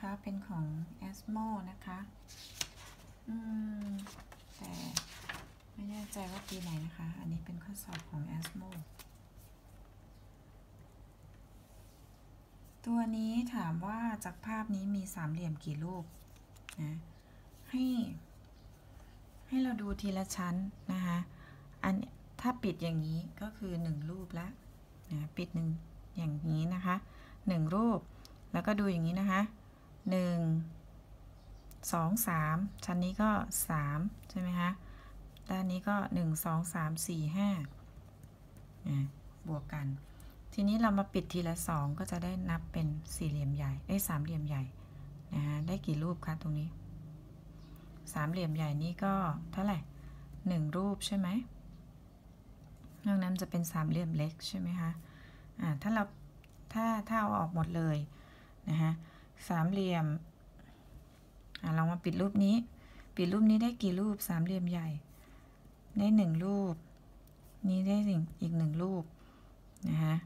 นะคะเป็นของ Asmo นะคะแต่ไม่แน่ใจว่าปีไหนนะคะอันนี้เป็นข้อสอบของ Asmo ตัวนี้ถามว่าจากภาพนี้มีสามเหลี่ยมกี่รูปนะให้เราดูทีละชั้นนะคะอันถ้าปิดอย่างนี้ก็คือ1รูปละนะปิด1อย่างนี้นะคะ1รูปแล้วก็ดูอย่างนี้นะคะ1 2 3ชั้นนี้ก็3ใช่ไหมคะด้านนี้ก็1 2 3 4 5บวกกันทีนี้เรามาปิดทีละ2ก็จะได้นับเป็นสี่เหลี่ยมใหญ่ได้สามเหลี่ยมใหญ่นะคะได้กี่รูปคะตรงนี้สามเหลี่ยมใหญ่นี้ก็เท่าไหร่1รูปใช่ไหมนอกนั้นจะเป็นสามเหลี่ยมเล็กใช่ไหมคะถ้าเอาออกหมดเลยนะคะสามเหลี่ยมลองมาปิดรูปนี้ได้กี่รูปสามเหลี่ยมใหญ่ได้1รูปนี้ได้อีก1รูปนะคะ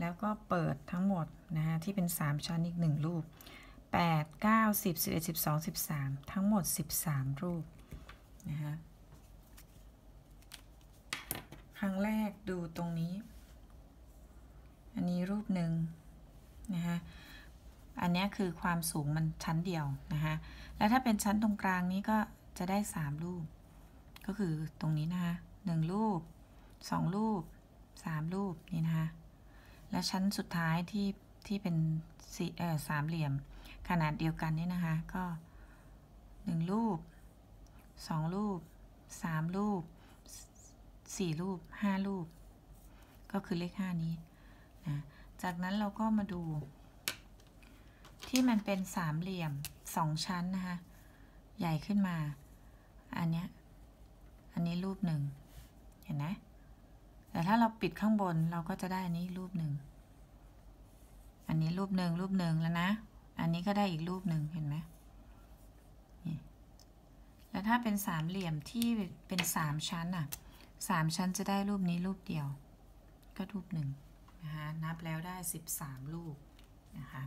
แล้วก็เปิดทั้งหมดนะคะที่เป็น3ชั้นอีก1รูป8 9 10 11 12 13ทั้งหมด13รูปนะคะครั้งแรกดูตรงนี้อันนี้รูปหนึ่งนะคะอันนี้คือความสูงมันชั้นเดียวนะคะแล้วถ้าเป็นชั้นตรงกลางนี้ก็จะได้3รูปก็คือตรงนี้นะคะ1รูป2รูป3รูปนี่นะคะและชั้นสุดท้ายที่เป็นสามเหลี่ยมขนาดเดียวกันนี่นะคะก็1รูป2รูป3รูป4รูป5รูปก็คือเลข5นี้นะจากนั้นเราก็มาดูที่มันเป็นสามเหลี่ยม2ชั้นนะคะใหญ่ขึ้นมาอันนี้รูปหนึ่งเห็นไหมแต่ถ้าเราปิดข้างบนเราก็จะได้อันนี้รูปหนึ่งอันนี้รูปหนึ่งแล้วนะอันนี้ก็ได้อีกรูปหนึ่งเห็นไหมแล้วถ้าเป็นสามเหลี่ยมที่เป็น3ชั้น3ชั้นจะได้รูปนี้รูปเดียวก็รูปหนึ่งนะคะนับแล้วได้13รูปนะคะ